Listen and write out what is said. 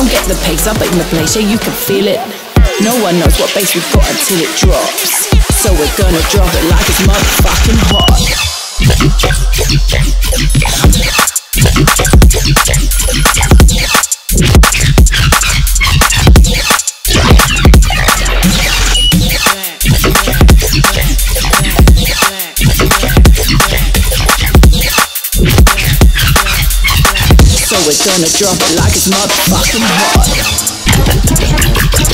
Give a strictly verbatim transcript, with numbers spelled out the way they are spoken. Come get the pace up in the place, yeah, you can feel it. No one knows what bass we've got until it drops, so we're gonna drop it like it's motherfucking hot. So we're gonna drop it like it's motherfucking hot.